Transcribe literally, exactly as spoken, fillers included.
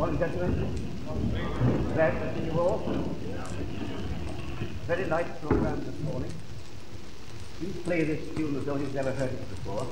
one gentleman. Glad to see you all. Very nice program this morning. You play this tune as though you've never heard it before.